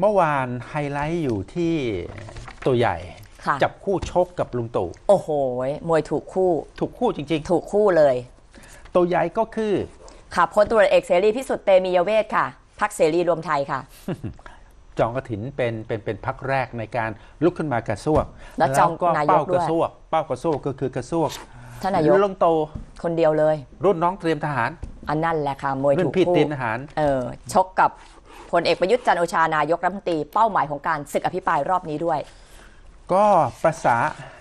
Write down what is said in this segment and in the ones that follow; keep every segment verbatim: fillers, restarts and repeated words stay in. เมื่อวานไฮไลท์อยู่ที่ตัวใหญ่จับคู่ชกกับลุงตู่โอ้โหมวยถูกคู่ถูกคู่จริงๆถูกคู่เลยตัวใหญ่ก็คือค่ะพลตำรวจเอกเสรีพิสุทธิ์เตมียเวทค่ะพรรคเสรีรวมไทยค่ะจองกฐินเป็นเป็นเป็นพรรคแรกในการลุกขึ้นมากระซวกแล้วจองก็เป้ากระซวกเป้ากระซวกก็คือกระซวกท่านนายกลุงตู่คนเดียวเลยรุ่นน้องเตรียมทหารอันนั่นแหละค่ะมวยถูกคู่รุ่นพี่เตรียมทหารเออชกกับพลเอกประยุทธ์จันทร์โอชานายกรัฐมนตรีเป้าหมายของการศึกอภิปรายรอบนี้ด้วยก็ประสา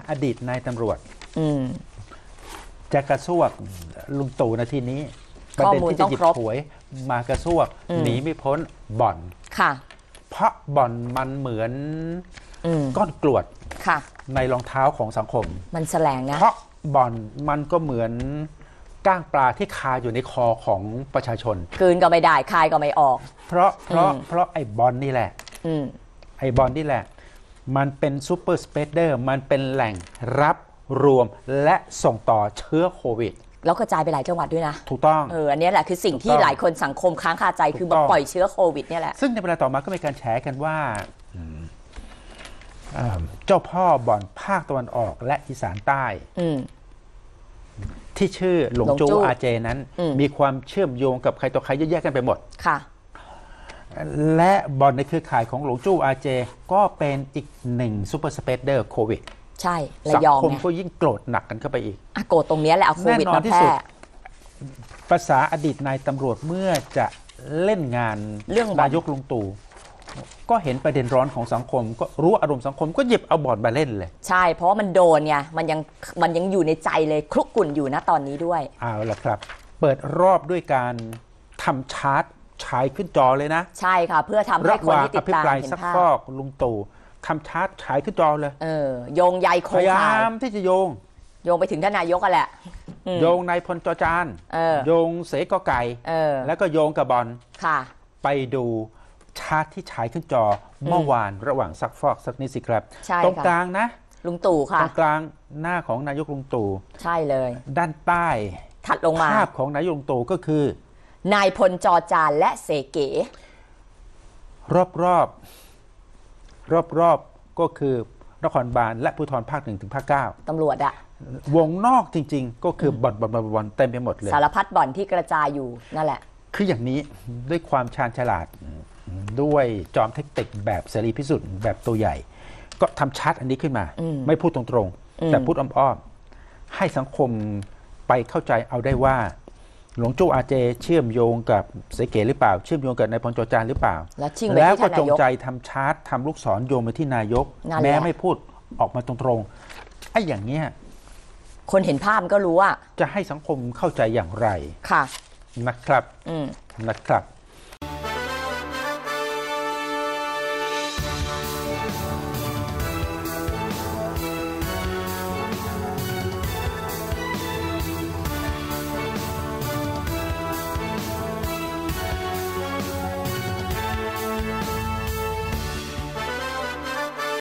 อดีตนายตำรวจจะกระซวกลุงตู่นาทีนี้ประเด็นที่จะหยิบหวยมากระซวกหนีไม่พ้นบ่อนค่ะเพราะบ่อนมันเหมือนก้อนกรวดค่ะในรองเท้าของสังคมมันแสลงนะเพราะบ่อนมันก็เหมือนก้างปลาที่คาอยู่ในคอของประชาชนคืนก็ไม่ได้คายก็ไม่ออกเพราะเพราะเพราะไอ้บ่อนนี่แหละไอ้บ่อนนี่แหละมันเป็นซูเปอร์สเปรดเดอร์มันเป็นแหล่งรับรวมและส่งต่อเชื้อโควิดแล้วกระจายไปหลายจังหวัดด้วยนะถูกต้องเอออันนี้แหละคือสิ่งที่หลายคนสังคมค้างคาใจคือปล่อยเชื้อโควิดเนี่ยแหละซึ่งในเวลาต่อมาก็มีการแฉกันว่าเจ้าพ่อบ่อนภาคตะวันออกและอีสานใต้ที่ชื่อหลงจูอาเจนั้นมีความเชื่อมโยงกับใครต่อใครเยอะแยะกันไปหมดค่ะและบ่อนในเครือข่ายของหลงจูอาเจก็เป็นอีกหนึ่งซูเปอร์สเปรดเดอร์โควิดใช่สังคมก็ยิ่งโกรธหนักกันเข้าไปอีกโกรธตรงนี้แหละเอาโควิดมาแพร่ภาษาอดีตนายตำรวจเมื่อจะเล่นงานเรื่องนายกลุงตู่ก็เห็นประเด็นร้อนของสังคมก็รู้อารมณ์สังคมก็หยิบเอาบ่อนมาเล่นเลยใช่เพราะมันโดนไงมันยังมันยังอยู่ในใจเลยคลุกกลุ่นอยู่นะตอนนี้ด้วยเอาละครับเปิดรอบด้วยการทำชาร์ตฉายขึ้นจอเลยนะใช่ค่ะเพื่อทำให้คนที่ติดตามเห็นภาพลุงตู่ทำชาร์ตฉายขึ้นจอเลยเออโยงใยโครงข่ายพยายามที่จะโยงโยงไปถึงท่านนายกกันแหละโยงนายพลจอจานโยงเสกไก่แล้วก็โยงกับบอลค่ะไปดูชาร์ตที่ฉายขึ้นจอเมื่อวานระหว่างซักฟอกสักนิดสิครับตรงกลางนะลุงตู่ค่ะตรงกลางหน้าของนายกลุงตู่ใช่เลยด้านใต้ถัดลงมาภาพของนายกลุงตู่ก็คือนายพลจอจานและเสเก๋รอบรอบรอบๆก็คือนครบาลและภูธรภาคหนึ่งถึงภาคเก้าตำรวจอะวงนอกจริงๆก็คือบ่อนบ่อนบ่อนเต็มไปหมดเลยสารพัดบ่อนที่กระจายอยู่นั่นแหละคืออย่างนี้ด้วยความชาญฉลาดด้วยจอมเทคนิคแบบเสรีพิสุทธิ์แบบตัวใหญ่ก็ทำชัดอันนี้ขึ้นมาไม่พูดตรงๆแต่พูดอ้อมๆให้สังคมไปเข้าใจเอาได้ว่าหลวงจูอาเจเชื่อมโยงกับเสเก๋หรือเปล่าเชื่อมโยงกับนายพลจอจานหรือเปล่าแล้วก็จงใจทำชาร์ตทำลูกศรโยงไปที่นายกแม้ไม่พูดออกมาตรงๆไอ้อย่างเนี้ยคนเห็นภาพก็รู้ว่าจะให้สังคมเข้าใจอย่างไรค่ะนะครับนะครับ